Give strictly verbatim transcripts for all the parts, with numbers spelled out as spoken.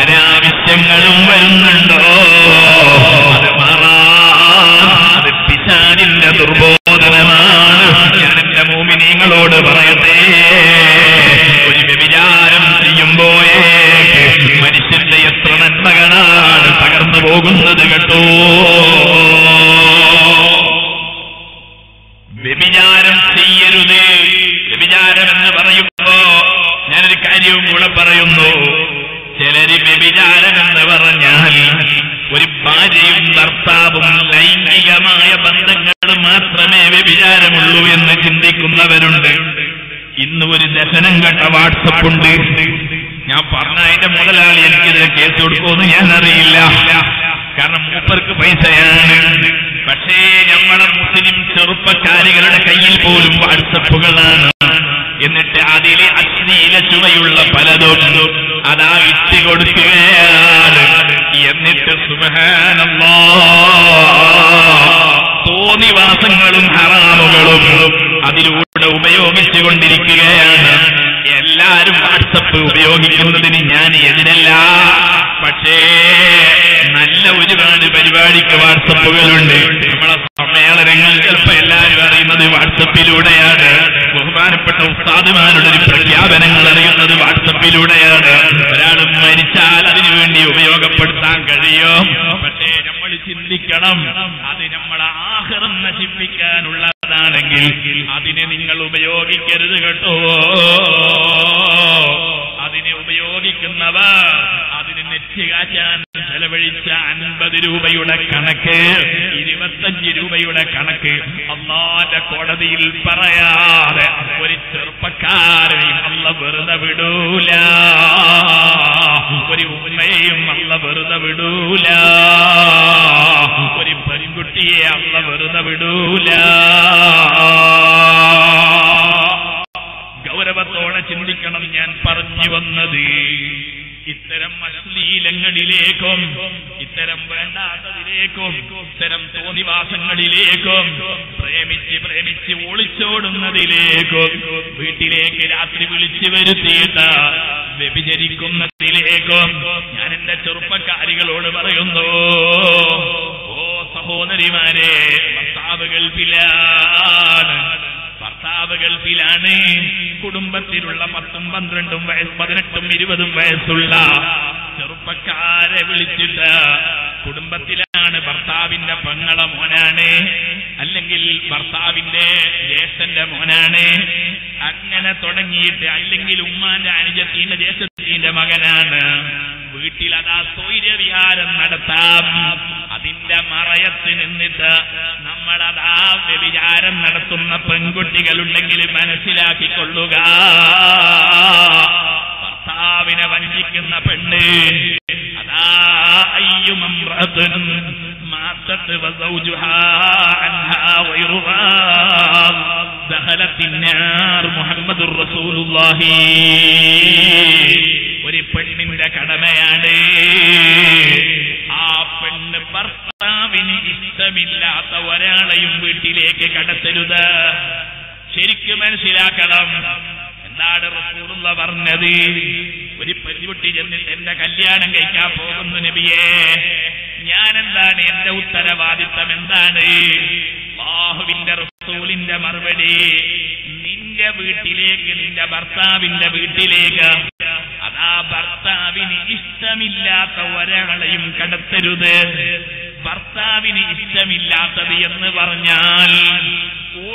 ആരാവശ്യങ്ങളും വരുന്നുണ്ടോ അത് മാറാതെ പിശാചിന്റെ ദുർബോധനമാണ്. ഞാൻ എന്റെ മോമിനികളോട് പറയട്ടെ, ഒരു വ്യഭിചാരം ചെയ്യുമ്പോഴേ മനുഷ്യന്റെ എത്ര നന്മകളാണ് തകർന്നു പോകുന്നത് കേട്ടോ. വ്യഭിചാരം ചെയ്യരുത്. വ്യഭിചാരം എന്ന് പറയുമ്പോ ഞാനൊരു കാര്യവും കൂടെ പറയുന്നു. ചിലര് വ്യഭിചാരം എന്ന് പറഞ്ഞാൽ ഒരു ഭാര്യയും ഭർത്താവും ലൈംഗികമായ ബന്ധങ്ങൾ മാത്രമേ വ്യഭിചാരമുള്ളൂ എന്ന് ചിന്തിക്കുന്നവരുണ്ട്. ഇന്ന് ഒരു ദശനം കേട്ട വാട്സപ്പ് ഉണ്ട്. ഞാൻ പറഞ്ഞ എന്റെ മുതലാളി എനിക്കിതിന് കേസ് കൊടുക്കുമെന്ന് ഞാൻ അറിയില്ല, കാരണം മൂപ്പർക്ക് പൈസയാണ്. പക്ഷേ ഞങ്ങളുടെ മുസ്ലിം ചെറുപ്പക്കാരികളുടെ കയ്യിൽ പോലും വാട്സപ്പുകളാണ്. എന്നിട്ട് അതിലെ അശ്ലീല ചുവയുള്ള പലതും അതാ ഇട്ട് കൊടുക്കുകയാണ്. എന്നിട്ട് സുബ്ഹാനല്ലാഹ് തോന്നിവാസങ്ങളും ഹറാമുകളും അതിലൂടെ ഉപയോഗിച്ചു കൊണ്ടിരിക്കുകയാണ്. എല്ലാരും വാട്സപ്പ് ഉപയോഗിക്കുന്നതിന് ഞാൻ എതിരല്ല, പക്ഷേ നല്ല ഒരുപാട് പരിപാടിക്ക് വാട്സപ്പുകളുണ്ട്. നമ്മളെ സമ്മേളനങ്ങൾ ചിലപ്പോൾ എല്ലാവരും അറിയുന്നത് വാട്സപ്പിലൂടെയാണ്. ബഹുമാനപ്പെട്ട ഉസ്താദുമാരുടെ ഒരു പ്രഖ്യാപനങ്ങൾ അറിയുന്നത് വാട്സപ്പിലൂടെയാണ്. ഒരാൾ മരിച്ചാൽ അതിനുവേണ്ടി ഉപയോഗപ്പെടുത്താൻ കഴിയും. പക്ഷേ നമ്മൾ ചിന്തിക്കണം, അത് നമ്മളെ ആഖിറം നശിപ്പിക്കാനുള്ളതാണെങ്കിൽ അതിനെ നിങ്ങൾ ഉപയോഗിക്കരുത് കേട്ടോ. അതിനെ ഉപയോഗിക്കുന്നവർ അതിന് നെറ്റ് കാറ്റാൻ ചെലവഴിച്ച അൻപത് രൂപയുടെ കണക്ക്, ഇരുപത്തഞ്ച് രൂപയുടെ കണക്ക് അല്ലാഹുവിന്റെ കോടതിയിൽ പറയാതെ ഒരു ചെറുപ്പക്കാരനെയും അല്ലാഹു വെറുതെ വിടൂല, ഒരു ഉമ്മയെയും അല്ലാഹു വെറുതെ വിടൂല, ഒരു പെൺകുട്ടിയെ അല്ലാഹു വെറുതെ വിടൂല. ഗൗരവത്തോടെ ചിന്തിക്കണം. ഞാൻ പറഞ്ഞു വന്നത് ഇത്തരം അശ്ലീലങ്ങളിലേക്കും ഇത്തരം വേണ്ടാത്തതിലേക്കും ഇത്തരം തോന്നിവാസങ്ങളിലേക്കും പ്രേമിച്ച് പ്രേമിച്ച് ഒളിച്ചോടുന്നതിലേക്കും വീട്ടിലേക്ക് രാത്രി വിളിച്ചു വരുത്തിയിട്ട് വ്യഭിചരിക്കുന്നതിലേക്കും ഞാൻ എന്റെ ചെറുപ്പക്കാരികളോട് പറയുന്നു, ഓ സഹോദരിമാരെ, ഭർത്താവ് ഗൾഫിലാണ്, ഭർത്താവ് ഗൾഫിലാണ്, കുടുംബത്തിലുള്ള പത്തും പന്ത്രണ്ടും വയസ്സ് പതിനെട്ടും ഇരുപതും വയസ്സുള്ള ചെറുപ്പക്കാരെ വിളിച്ചിട്ട് കുടുംബത്തിലാണ് ഭർത്താവിന്റെ പെങ്ങളെ മോനാണ്, അല്ലെങ്കിൽ ഭർത്താവിന്റെ ജ്യേഷ്ഠന്റെ മോനാണ്, അങ്ങനെ തുടങ്ങിയിട്ട്, അല്ലെങ്കിൽ ഉമ്മാന്റെ അനുജത്തിന്റെ ജ്യേഷ്ഠത്തിന്റെ മകനാണ്, വീട്ടിൽ അതാ സ്വൈര്യവിഹാരം നടത്താം. അതിന്റെ മറയത്ത് നിന്നിട്ട് നമ്മളതാ വ്യഭിചാരം നടത്തുന്ന പെൺകുട്ടികളുണ്ടെങ്കിൽ മനസ്സിലാക്കിക്കൊള്ളുക, ഭർത്താവിനെ വഞ്ചിക്കുന്ന പെണ്ണ് അതാ അയ്യും മാത്തത്ത് മുഹമ്മദ് റസൂലുള്ളാഹി. ഒരു പെണ്ണിന്റെ കടമയാണ് ആ പെണ്ണ് ഭർത്താവിന് ഇഷ്ടമില്ലാത്ത ഒരാളെയും വീട്ടിലേക്ക് കടത്തരുത്. ശരിക്കും മനസ്സിലാക്കണം എന്താണ് റസൂലുള്ള പറഞ്ഞത്. ഒരു പെൺകുട്ടി ചെന്നിട്ട് എന്റെ കല്യാണം കഴിക്കാൻ പോകുന്നു നബിയേ, ഞാൻ എന്താണ് എന്റെ ഉത്തരവാദിത്തം എന്താണ്? അല്ലാഹുവിന്റെ റസൂലിന്റെ മറുപടി, നിന്റെ വീട്ടിലേക്ക്, നിന്റെ ഭർത്താവിന്റെ വീട്ടിലേക്ക് അതാ ഭർത്താവിന് ഇഷ്ടമില്ലാത്ത ഒരാളെയും കടത്തരുത്. ഭർത്താവിന് ഇഷ്ടമില്ലാത്തത് എന്ന് പറഞ്ഞാൽ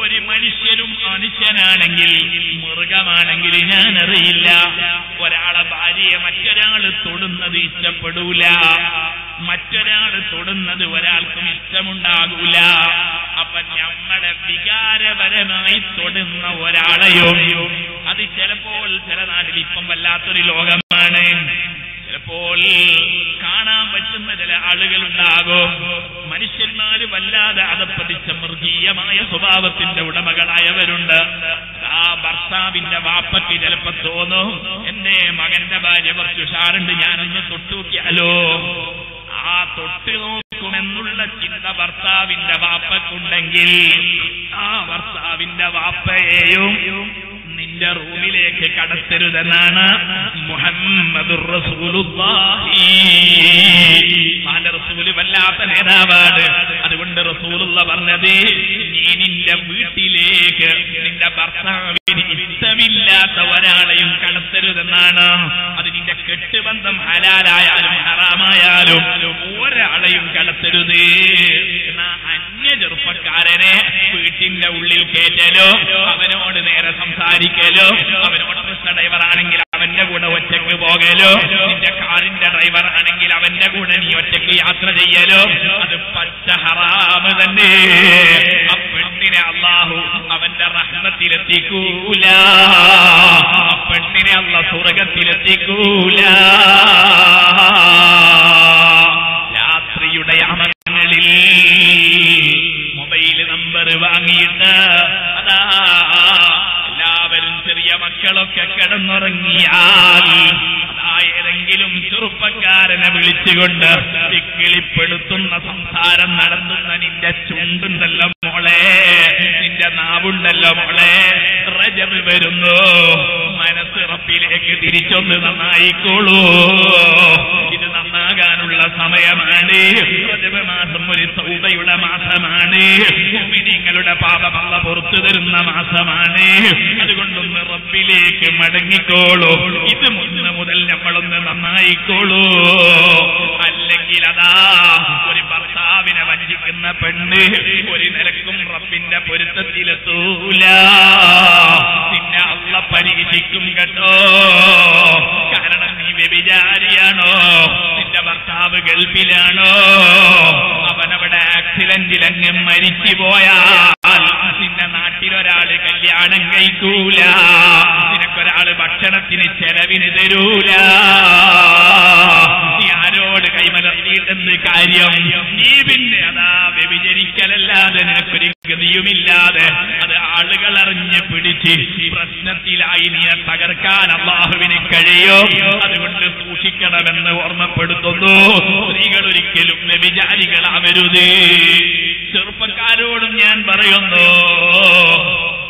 ഒരു മനുഷ്യനും മനുഷ്യനാണെങ്കിൽ മൃഗമാണെങ്കിൽ ഞാൻ അറിയില്ല ഒരാളെ ഭാര്യയെ മറ്റൊരാൾ തൊടുന്നത് ഇഷ്ടപ്പെടൂല, മറ്റൊരാൾ തൊടുന്നത് ഒരാൾക്കും ഇഷ്ടമുണ്ടാകൂല. അപ്പൊ നമ്മളെ വികാരപരമായി തൊടുന്ന ഒരാളെയോ, അത് ചിലപ്പോൾ ചില നാട്ടിൽ ഇപ്പം വല്ലാത്തൊരു ലോകമാണ്, ചിലപ്പോൾ കാണാൻ പറ്റുന്ന ചില ആളുകളുണ്ടാകും മനുഷ്യന്മാര് വല്ലാതെ അതപ്പതിച്ച മൃഗീയമായ സ്വഭാവത്തിന്റെ ഉടമകളായവരുണ്ട്. ആ ഭർത്താവിന്റെ വാപ്പയ്ക്ക് ചിലപ്പോ തോന്നും എന്റെ മകന്റെ ഭാര്യ കുറച്ച് ഉഷാറുണ്ട്, ഞാനൊന്ന് തൊട്ടുനോക്കിയാലോ. ആ തൊട്ടു നോക്കുമെന്നുള്ള ചിന്ത ഭർത്താവിന്റെ വാപ്പക്കുണ്ടെങ്കിൽ ആ ഭർത്താവിന്റെ വാപ്പയെയും നിന്റെ റൂമിലേക്ക് കടത്തരുതെന്നാണ് മുഹമ്മദ് റസൂലു വല്ലാത്ത നേതാവാണ്. അതുകൊണ്ട് റസൂലുള്ള പറഞ്ഞത്, നീ നിന്റെ വീട്ടിലേക്ക് നിന്റെ ഭർത്താവിന് ഇഷ്ടമില്ലാത്ത ഒരാളെയും കടത്തരുതെന്നാണ്. അത് നിന്റെ കെട്ടുബന്ധം ഹലാലായാലും ഹറാമായാലും ഒരാളെയും കടത്തരുത്. അന്യ ചെറുപ്പക്കാരനെ വീട്ടിന്റെ ഉള്ളിൽ കയറ്റലോ, അവനോട് നേരെ സംസാരിക്കലോ, അവനോട് ഡ്രൈവർ ആണെങ്കിൽ അവന്റെ കൂടെ ഒറ്റയ്ക്ക് പോകലോ, നിന്റെ കാറിന്റെ ഡ്രൈവർ ആണെങ്കിൽ അവന്റെ കൂടെ നീ ഒറ്റയ്ക്ക് യാത്ര ചെയ്യലോ, അത് പച്ച ഹറാമ് തന്നെ. ആ പെണ്ണിനെ അല്ലാഹു അവന്റെ റഹ്മത്തിലെത്തിക്കൂല, ആ പെണ്ണിനെ അല്ലാഹു സ്വർഗത്തിലെത്തിക്കൂല. രാത്രിയുടെ അമങ്ങളിൽ മൊബൈൽ നമ്പർ വാങ്ങിയിട്ട് അതാ എല്ലാവരും ചെറിയ മക്കളൊക്കെ കിടന്നുറങ്ങിയാൽ ഏതെങ്കിലും ചെറുപ്പക്കാരനെ വിളിച്ചുകൊണ്ട് വിക്കിളിപ്പെടുത്തുന്ന സംസാരം നടത്തുന്ന നിന്റെ ചുണ്ടുണ്ടല്ലോ മോളെ, നിന്റെ നാവുണ്ടല്ലോ മോളെ, റജബ് വരുന്നു, മനസ്സിറപ്പിലേക്ക് തിരിച്ചൊന്ന് നന്നായിക്കോളൂ. ഇത് നന്നാകാനുള്ള സമയമാണ്. റജബ് മാസം ഒരു തൗബയുടെ മാസമാണ്, മുഅ്മിനീങ്ങളുടെ പാപം അല്ലാഹു പുറത്തു തരുന്ന മാസമാണ്. അതുകൊണ്ടൊന്ന് റബ്ബിലേക്ക് മടങ്ങിക്കോളൂ. ഇത് മുന്ന് മുതൽ നമ്മളൊന്ന് നന്നായിക്കോളൂ. അല്ലെങ്കിൽ അതാ ഒരു ഭർത്താവിനെ വഞ്ചിക്കുന്ന പെണ്ണ് ഒരു നിലക്കും റബ്ബിന്റെ പൊരുത്തത്തിലെത്തൂല. നിന്നെ അള്ള പരീക്ഷിക്കും കേട്ടോ. കാരണം നീ വ്യഭിചാരിയാണോ, നിന്റെ ഭർത്താവ് ഗൾഫിലാണോ, അവനവിടെ ആക്സിഡന്റിലങ്ങ് മരിച്ചു പോയാൽ നിന്റെ നാട്ടിലൊരാള് കല്യാണം കഴിക്കൂല, നിനക്കൊരാള് ഭക്ഷണത്തിന് ചെലവിന് തരൂല. നീ ആരോട് കൈമലർത്തിയിട്ടെന്ന് കാര്യം? നീ പിന്നെ അതാ വ്യഭിചരിക്കലല്ലാതെ നിനക്കൊരു ഗതിയുമില്ലാതെ അത് ആളുകൾ അറിഞ്ഞ് പിടിച്ച് പ്രശ്നത്തിലായി നീ തകർക്കാൻ അല്ലാഹുവിന് കഴിയോ? അതുകൊണ്ട് സൂക്ഷിക്കണമെന്ന് ഓർമ്മപ്പെടുത്തുന്നു. സ്ത്രീകൾ ഒരിക്കലും വ്യഭിചാരികളാവരുത്. ചെറുപ്പക്കാരോടും ഞാൻ പറയുന്നു,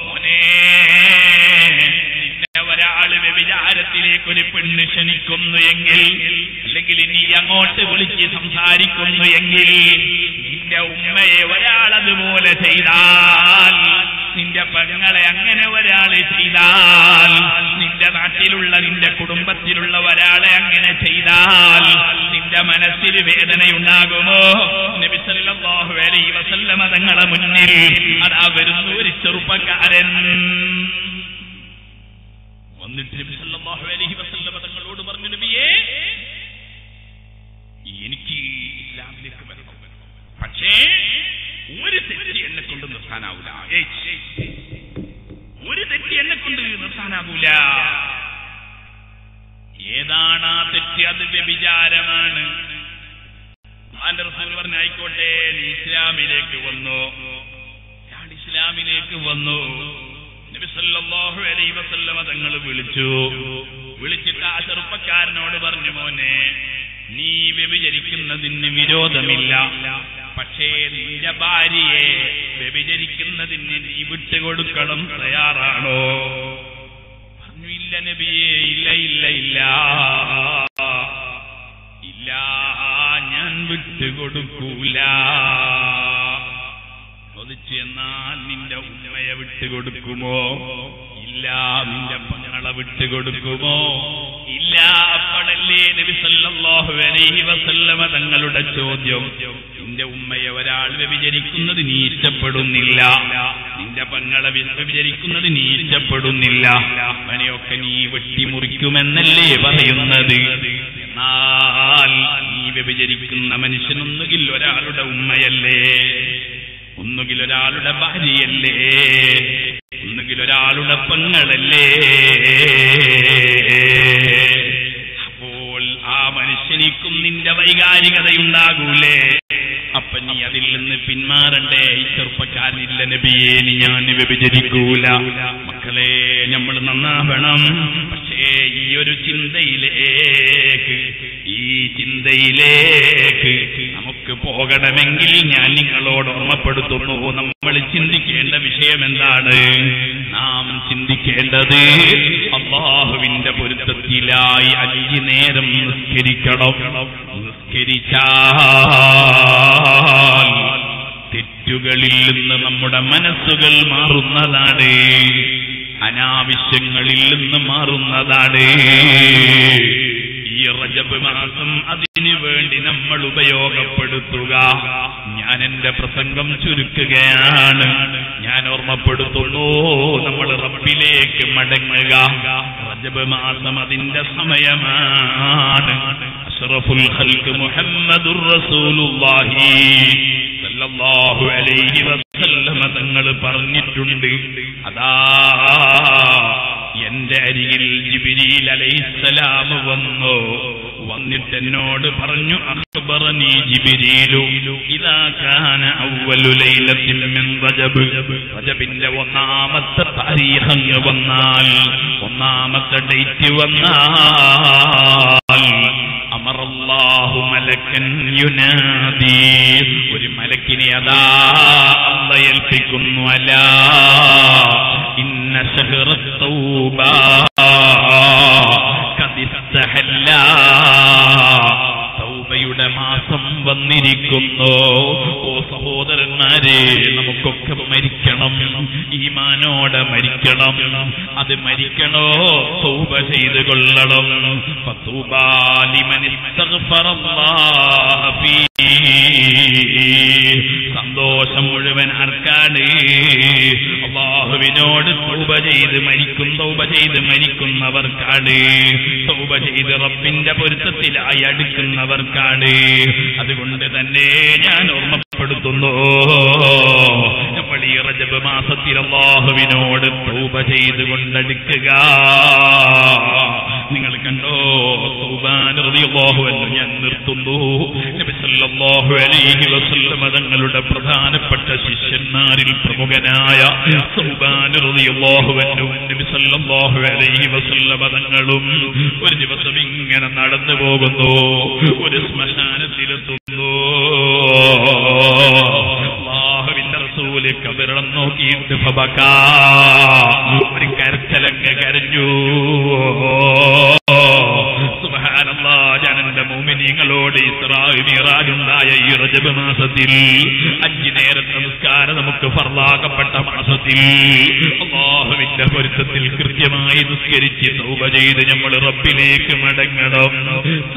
മോനെ, നിന്നെ ഒരാള് വ്യഭിചാരത്തിലേക്ക് ഒരു പെണ്ണ് ക്ഷണിക്കുന്നു എങ്കിൽ, അല്ലെങ്കിൽ നീ അങ്ങോട്ട് വിളിച്ച് സംസാരിക്കുന്നു എങ്കിൽ, നിന്റെ ഉമ്മയെ ഒരാളതുപോലെ ചെയ്താൽ, നിന്റെ പെങ്ങളെ അങ്ങനെ ഒരാള് ചെയ്താൽ, നിന്റെ നാട്ടിലുള്ള നിന്റെ കുടുംബത്തിലുള്ള ഒരാളെ അങ്ങനെ ചെയ്താൽ, നിന്റെ മനസ്സിൽ വേദനയുണ്ടാകുമോ? നബി സല്ലല്ലാഹു അലൈഹി വസല്ലമ തങ്ങളുടെ മുന്നിൽ അതാ വരുന്ന ഒരു ചെറുപ്പക്കാരൻ വന്നിട്ട് നബി സല്ലല്ലാഹു അലൈഹി വസല്ലമ തങ്ങളോട് പറഞ്ഞു, നബിയേ, എനിക്ക് ഇസ്ലാമിലേക്ക് വരണം, പക്ഷേ ഒരു തെറ്റ് എന്നെ കൊണ്ട് നിർത്താനാവൂല, ഒരു തെറ്റ് എന്നെ കൊണ്ട് നിർത്താനാവൂല. ഏതാണ് ആ തെറ്റ്? അത് വ്യഭിചാരമാണ്. റസൂൽ പറഞ്ഞു, ആയിക്കോട്ടെ, നീ ഇസ്ലാമിലേക്ക് വന്നു. ഞാൻ ഇസ്ലാമിലേക്ക് വന്നു. നബി സല്ലല്ലാഹു അലൈഹി വസല്ലമ തങ്ങൾ വിളിച്ചു. വിളിച്ചിട്ട് ആ ചെറുപ്പക്കാരനോട് പറഞ്ഞു, മോനെ, നീ വ്യഭിചരിക്കുന്നതിന് വിരോധമില്ല, പക്ഷേ നിന്റെ ഭാര്യയെ വ്യഭിചരിക്കുന്നതിന് നീ വിട്ടുകൊടുക്കണം, തയ്യാറാണോ? പറഞ്ഞു, ഇല്ല നബിയേ, ഇല്ല ഇല്ല ഇല്ല ഇല്ല ഞാൻ വിട്ടുകൊടുക്കൂല. ചോദിച്ചു, എന്നാൽ നിന്റെ ഉമ്മയെ വിട്ടുകൊടുക്കുമോ? ഇല്ല. നിന്റെ പെങ്ങളെ വിട്ടുകൊടുക്കുമോ? ഇല്ല. അപ്പോഴല്ലേ നബി സല്ലല്ലാഹു അലൈഹി വസല്ലമ തങ്ങളുടെ ചോദ്യം, നിന്റെ ഉമ്മയെ ഒരാൾ വ്യഭിചരിക്കുന്നത് നീ ഇഷ്ടപ്പെടുന്നില്ല, നിന്റെ പെങ്ങളെ വ്യഭിചരിക്കുന്നത് നീ ഇഷ്ടപ്പെടുന്നില്ല, അങ്ങനെയൊക്കെ നീ വെട്ടിമുറിക്കുമെന്നല്ലേ പറയുന്നത്? എന്നാൽ നീ വ്യഭിചരിക്കുന്ന മനുഷ്യനൊന്നുകിൽ ഒരാളുടെ ഉമ്മയല്ലേ, ഒന്നുകിൽ ഒരാളുടെ ഭാര്യയല്ലേ, ഒന്നുകിൽ ഒരാളുടെ പെങ്ങളല്ലേ. അപ്പോൾ ആ മനുഷ്യനിക്കും നിന്റെ വൈകാരികതയുണ്ടാകൂലേ? അപ്പൊ നീ അതിൽ നിന്ന് പിന്മാറണ്ടേ? ഈ ചെറുപ്പക്കാരില്ല നബിയെ, നീ ഞാൻ വ്യഭിചരിക്കൂല. മക്കളെ, നമ്മൾ നന്നാവണം. പക്ഷേ ഈ ഒരു ചിന്തയിലേക്ക് ഈ ചിന്തയിലേക്ക് നമുക്ക് പോകണമെങ്കിൽ ഞാൻ നിങ്ങളോട് ഓർമ്മപ്പെടുത്തുന്നു, നമ്മൾ ചിന്തിക്കേണ്ട വിഷയം എന്താണ്? നാം ചിന്തിക്കേണ്ടത് അല്ലാഹുവിന്റെ പൊരുത്തത്തിലായി അല്ല വൈകുന്നേരം നിസ്കരിക്കണം. നിസ്കരിച്ചാൽ തെറ്റുകളിൽ നിന്ന് നമ്മുടെ മനസ്സുകൾ മാറുന്നതാണ്, അനാവശ്യങ്ങളിൽ നിന്ന് മാറുന്നതാണ്. ഈ റജബ് മാസം അതിനു വേണ്ടി നമ്മൾ ഉപയോഗപ്പെടുത്തുക. ഞാൻ എന്റെ പ്രസംഗം ചുരുക്കുകയാണ്. ഞാൻ ഓർമ്മപ്പെടുത്തുള്ളൂ, നമ്മൾ റബ്ബിലേക്ക് മടങ്ങുക. റജബ് മാസം അതിന്റെ സമയമാണ്. അഷ്റഫുൽ ഖൽഖ് മുഹമ്മദുർ റസൂലുള്ളാഹി സല്ലല്ലാഹു അലൈഹി വസല്ലം തങ്ങൾ പറഞ്ഞിട്ടുണ്ട്, അതാ എന്റെ അരികിൽ ജിബ്രീൽ അലൈഹിസ്സലാം വന്നു. വന്നിട്ട് എന്നോട് പറഞ്ഞു, അഖ്ബറനി ജിബ്രീലു ഇദാ കാന അവ്വലു ലൈലത്തിൻ മിൻ റജബ്. റജബിന്റെ ഒന്നാമത്തെ താരീഖ് വന്നാൽ, ഒന്നാമത്തെ ഡേറ്റ് വന്നാൽ, അമറല്ലാഹു മലക്കൻ യുനാദി, ഒരു മലക്കിനെ അതാ അല്ലാഹു ഏൽപ്പിക്കുന്നു, അലാ ഇന്ന ശഹ്റ തൗബ കദിസ്തഹല്ല, തൗബയുടെ മാസം വന്നിരിക്കുന്നു. ഓ സഹോദരന്മാരെ, നമുക്കൊക്കെ മരിക്കണം, ഈമാനോടെ മരിക്കണം. അത് മരിക്കണോ, തൗബ ചെയ്തു കൊള്ളണം. ഫതൂബാ ലിമൻ ഇസ്തഗ്ഫറല്ലാഹ ഫീ, സന്തോഷം മുഴുവൻ ആർക്കാണ്, അല്ലാഹുവിനോട് തൗബ ചെയ്ത് മരിക്കും, തൗബ ചെയ്ത് മരിക്കുന്നവർക്കാണ്, തൗബ ചെയ്ത് റബ്ബിന്റെ പൊരുത്തത്തിലായി അടുക്കുന്നവർക്കാണ്. അതുകൊണ്ട് തന്നെ ഞാൻ ഓർമ്മപ്പെടുത്തുന്നു, നമ്മൾ ഈ റജബ് മാസത്തിൽ അല്ലാഹുവിനോട് തൗബ ചെയ്ത് കൊണ്ടടുക്കുക. നിങ്ങൾ കണ്ടോ, തൗബാൻ റളിയല്ലാഹു അൻഹു, ഞാൻ നിർത്തുന്നു. നബി സല്ലല്ലാഹു അലൈഹി വസല്ലം തങ്ങളുടെ പ്രധാനപ്പെട്ട ശിഷ്യന്മാരിൽ പ്രമുഖനായ തൗബാൻ റളിയല്ലാഹു അൻഹു നബി സല്ലല്ലാഹു അലൈഹി വസല്ലം തങ്ങളും ഒരു ദിവസം ഇങ്ങനെ നടന്നു പോകുന്നു. ഒരു ശ്മശാനത്തിലെത്തുന്നു. അല്ലാഹുവിന്റെ റസൂൽ കബറടം നോക്കിയിട്ട് ഫബകാ, ഒരു കരച്ചിലങ്ങ് കരഞ്ഞു. ോട് ഇസ്രാഈ മിറാജുണ്ടായ ഈ റജബ് മാസത്തിൽ, അഞ്ച് നേരത്തെ നമസ്കാരം നമുക്ക് ഫർളാക്കപ്പെട്ട മാസത്തിൽ, അല്ലാഹുവിന്റെ പൊരുത്തത്തിൽ കൃത്യമായി നിസ്കരിച്ച് തൗബ ചെയ്ത് നമ്മൾ റബ്ബിലേക്ക് മടങ്ങണം.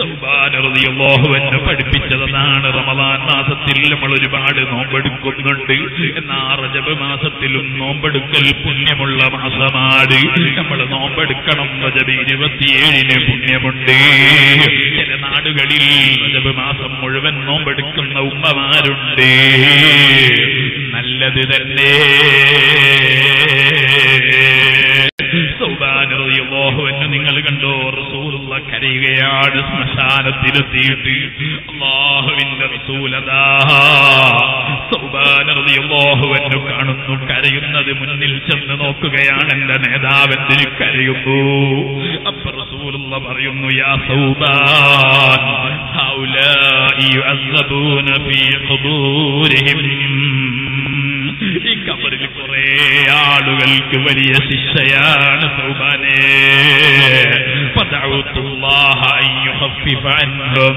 തൗബാൻ റളിയല്ലാഹു അൻഹു പഠിപ്പിച്ചതാണ്. റമദാൻ മാസത്തിൽ നമ്മൾ ഒരുപാട് നോമ്പെടുക്കുന്നുണ്ട്, എന്നാ റജബ് മാസത്തിലും നോമ്പെടുക്കൽ പുണ്യമുള്ള മാസമാണ്. നമ്മൾ നോമ്പെടുക്കണം. റജബ് ഇരുപത്തിയേഴിന് പുണ്യമുണ്ട്. ചില നാടുകളിൽ റജബ് മാസം മുഴുവൻ നോമ്പെടുക്കുന്ന ഉമ്മമാരുണ്ട്. നല്ലത് തന്നെ. തൗബാൻ റളിയല്ലാഹു അൻഹു നിങ്ങൾ കണ്ടോ, റസൂലുള്ള കരയുകയാണ് ശ്മശാനത്തിലെത്തിയിട്ട്. അല്ലാഹുവിന്റെ റസൂൽ അതാ തൗബാൻ റളിയല്ലാഹു അൻഹു കാണുന്നു കരയുന്നത്. മുന്നിൽ ചെന്ന് നോക്കുകയാണ്, എന്റെ നേതാവെന്തിന് കരയുന്നു. അപ്പൊ റസൂലുള്ള പറയുന്നു, യാ തൗബാൻ ഹൗലാഇ യുഅസബൂന ഫീ ഖുബൂരിഹിം, ഈ കബറിൽ കുറെ ആളുകൾക്ക് വലിയ ശിക്ഷയാണ് തൗബാനേ. ഫദഉതുല്ലാഹ അൻയുഖഫിഫ അൻഹും,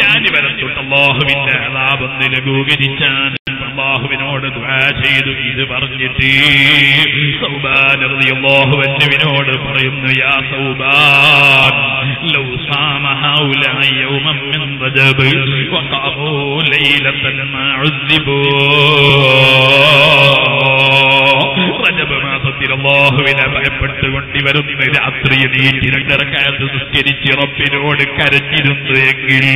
ഞാൻ ഇവരെ തൊട്ട് അല്ലാഹുവിന്റെ അദാബ് ഒന്ന് ലഘൂകരിച്ചാൻ അല്ലാഹുവിനോട് ദുആ ചെയ്തു. ഇത് പറഞ്ഞിട്ട് തൗബാൻ റളിയല്ലാഹു അൻഹുവിനോട് പറയുന്നു, യാ തൗബാൻ ലൗ സാമഹ ഹൗലഇ യൗമൻ മിൻ റജബ് വഖഅൂ ലൈലതൻ മാ ഉദ്ദിബൂ. റജബ് മാസത്തിൽ അല്ലാഹുവിനെ ഭയപ്പെട്ടുകൊണ്ട് ഇവരൊന്ന് രാത്രിയിൽ ഈ തിരക്കരക്കാലത്ത് നിസ്കരിച്ച് റബ്ബിനോട് കരഞ്ഞിരുന്നു എങ്കിൽ,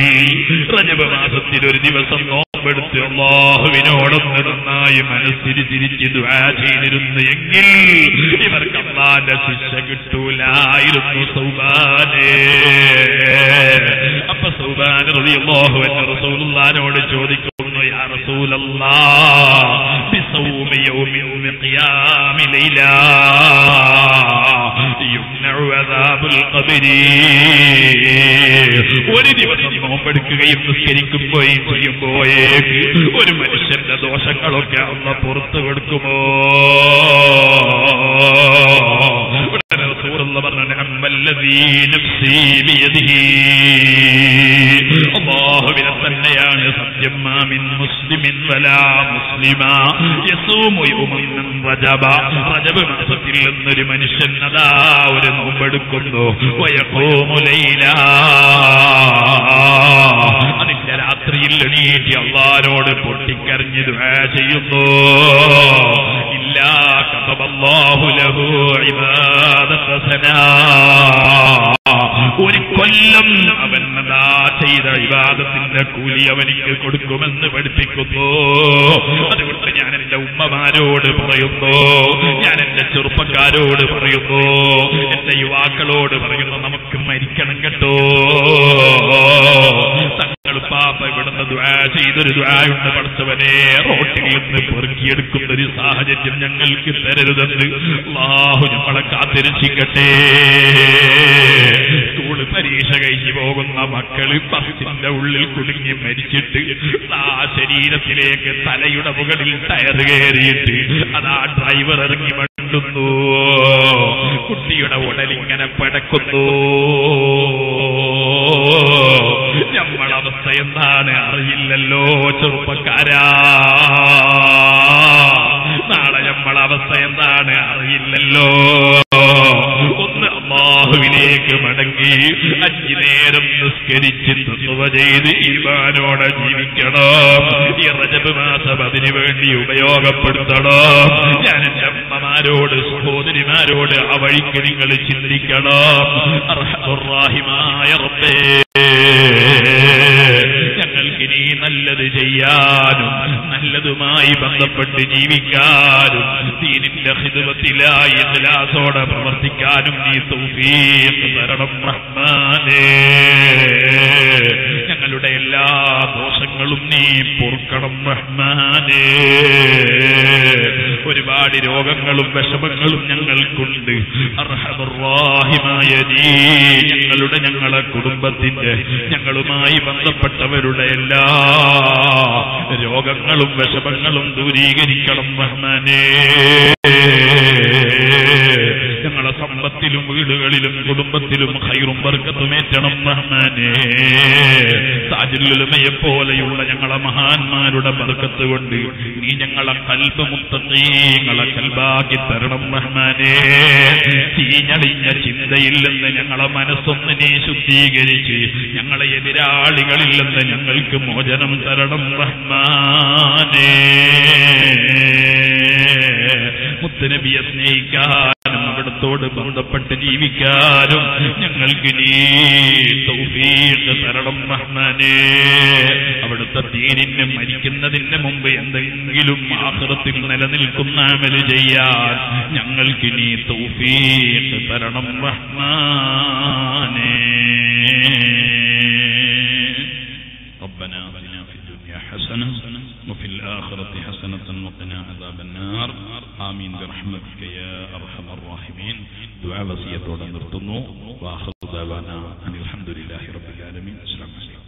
റജബ് മാസത്തിൽ ഒരു ദിവസം നോമ്പെടുത്ത് അല്ലാഹുവിനോടൊന്ന് നന്നായി മനസ്സിന് തിരിച്ച് ദുആ ചെയ്തിരുന്നു എങ്കിൽ ഇവർക്ക് അല്ലാഹുവിന്റെ ശിക്ഷ കിട്ടൂലായിരുന്നു തൗബാനേ. അപ്പൊ തൗബാൻ റളിയല്ലാഹു അൻഹു റസൂലുള്ളാഹിനോട് ചോദിക്കുന്നു, യാ റസൂലല്ലാഹ് بصوم يوم يوم قيام ليلة يمنع عذاب القبر. ഒരു ദിവസം നോമ്പെടുക്കുകയും നിസ്കരിക്കുകയും ചെയ്യുമ്പോഴേക്ക് ഒരു മനുഷ്യന്റെ ദോഷങ്ങളൊക്കെ അല്ലാഹു പുറത്തു കൊടുക്കുമോ? ഉടനെ റസൂലുള്ള പറഞ്ഞു, അമ്മല്ലദീ الذي نفسي بيده അല്ലാഹുവിനെ തന്നെയാണ് സത്യം മാമിൻ മുസ്ലിമിൻ വലാ മുസ്ലിമ യസൂമു യൗമൻ റജബ റജബ മാസത്തിൽ ഒരു മനുഷ്യൻ അതാ ഒരു നോമ്പെടുക്കുന്നു വയഖൂമു ലൈലാ അതിന്റെ രാത്രിയിൽ എണീറ്റ് അല്ലാഹുവോട് പൊട്ടിക്കരഞ്ഞു ദുആ ചെയ്യുന്നു ഇല്ലാ കതബല്ലാഹു ലഹു ഇബാദത സനാ ഒരു കൊല്ലം അവൻ അതാ ചെയ്ത ഇബാദത്തിന്റെ കൂലി അവനിക്ക് കൊടുക്കുമെന്ന് പഠിപ്പിക്കുന്നു. അതുകൊണ്ട് ഞാൻ എന്റെ ഉമ്മമാരോട് പറയുന്നു, ഞാൻ എന്റെ ചെറുപ്പക്കാരോട് പറയുന്നു, എന്റെ യുവാക്കളോട് പറയുന്നു, നമുക്ക് മരിക്കണം കേട്ടോ. ഇവിടുന്ന് ദുആ ചെയ്തൊരു ദുആയുണ്ട്, പഠിച്ചവനെ റോട്ടിൽ നിന്ന് പെറുക്കിയെടുക്കുന്ന ഒരു സാഹചര്യം ഞങ്ങൾക്ക് തരരുതെന്ന്. അല്ലാഹു നമ്മളെ കാത്തിരക്ഷിക്കട്ടെ. സ്കൂള് പരീക്ഷ കഴിഞ്ഞു പോകുന്ന മക്കള് പത്തിന്റെ ഉള്ളിൽ കുടുങ്ങി മരിച്ചിട്ട് ആ ശരീരത്തിലേക്ക് തലയുടെ മുകളിൽ ടയർ കയറിയിട്ട് അതാ ഡ്രൈവർ ഇറങ്ങി മണ്ടുന്നു, കുട്ടിയുടെ ഉടലിങ്ങനെ പടക്കുന്നു. നമ്മളെ അവസ്ഥ എന്താണ് അറിയില്ലല്ലോ ചെറുപ്പക്കാരാ, നാളെ നമ്മളെ അവസ്ഥ എന്താണ് അറിയില്ലല്ലോ. ഒന്ന് അല്ലാഹുവിലേക്ക് മടങ്ങി അഞ്ചു നേരം നിസ്കരിച്ച് തഖ്വ ചെയ്ത് ഈമാനോടെ ജീവിക്കണം. ഈ റജബ് മാസം അതിനുവേണ്ടി ഉപയോഗപ്പെടുത്തണം. ഞാൻ എന്റെ അമ്മമാരോട് സഹോദരിമാരോട് ആ വഴിക്ക് നിങ്ങൾ ചിന്തിക്കണം. അർഹമുർ റഹീമായ റബ്ബേ, ഞങ്ങൾക്കിനി നല്ലത് ചെയ്യാനും നല്ലതുമായി ബന്ധപ്പെട്ട് ജീവിക്കാനും ദീനിന്റെ ഹിദ്മത്തിലായി ഇഖ്ലാസോടെ പ്രവർത്തിക്കാനും നീ തൗഫീഖ് തരണം റഹ്മാനേ. ഞങ്ങളുടെ എല്ലാ ദോഷങ്ങളും നീ പൊറുക്കണം റഹ്മാനേ. ഒരുപാട് രോഗങ്ങളും വിഷമങ്ങളും ഞങ്ങൾക്കുണ്ട് അർഹമർ റഹീമായ നീ ഞങ്ങളുടെ ഞങ്ങളെ കുടുംബത്തിന്റെ ഞങ്ങളുമായി ബന്ധപ്പെട്ടവരുടെ എല്ലാ രോഗങ്ങളും വിഷമങ്ങളും ദൂരീകരിക്കണം റഹ്മാനേ. ഞങ്ങളെ സമ്പത്തിലും വീടുകളിലും കുടുംബത്തിലും ഖൈറും ബർക്കത്തുമേറ്റണം റഹ്മാനേ. സാജുലുമയെ പോലെയുള്ള ഞങ്ങളെ മഹാന്മാരുടെ ബർക്കത്ത് കൊണ്ട് നീ ഞങ്ങളെ ഖൽബ് മുത്തഖീങ്ങളെ ഖൽബാക്കി തരണം റഹ്മാനേ. ചീഞ്ഞളിഞ്ഞ ചിന്തയിൽ നിന്ന് ഞങ്ങളെ മനസ്സൊന്ന് നീ ശുദ്ധീകരിച്ച് ഞങ്ങളെ എതിരാളികളിൽ നിന്ന് ഞങ്ങൾക്ക് മോചനം തരണം റഹ്മാനേ. മുത്തനബിയെ സ്നേഹിക്കാനും അവിടത്തോട് ബന്ധപ്പെട്ട് ജീവിക്കാനും ഞങ്ങൾക്ക് നീ തൗഫീഖ് തരണം റഹ്മാനേ. അവിടുത്തെ ദീനിന് മരിക്കുന്നതിന് മുമ്പ് എന്തെങ്കിലും ആഖിറത്തിൽ നിലനിൽക്കുന്ന അമൽ ചെയ്യാൻ ഞങ്ങൾക്ക് നീ തൗഫീഖ് തരണം റഹ്മാനേ. ربنا آتنا في الدنيا حسنة وفي الآخرة حسنة وقنا عذاب النار. آمين برحمتك يا أرحم الراحمين. دعاء وصية ودعاء نرتنو وآخر دعوانا أن الحمد لله رب العالمين. السلام عليكم.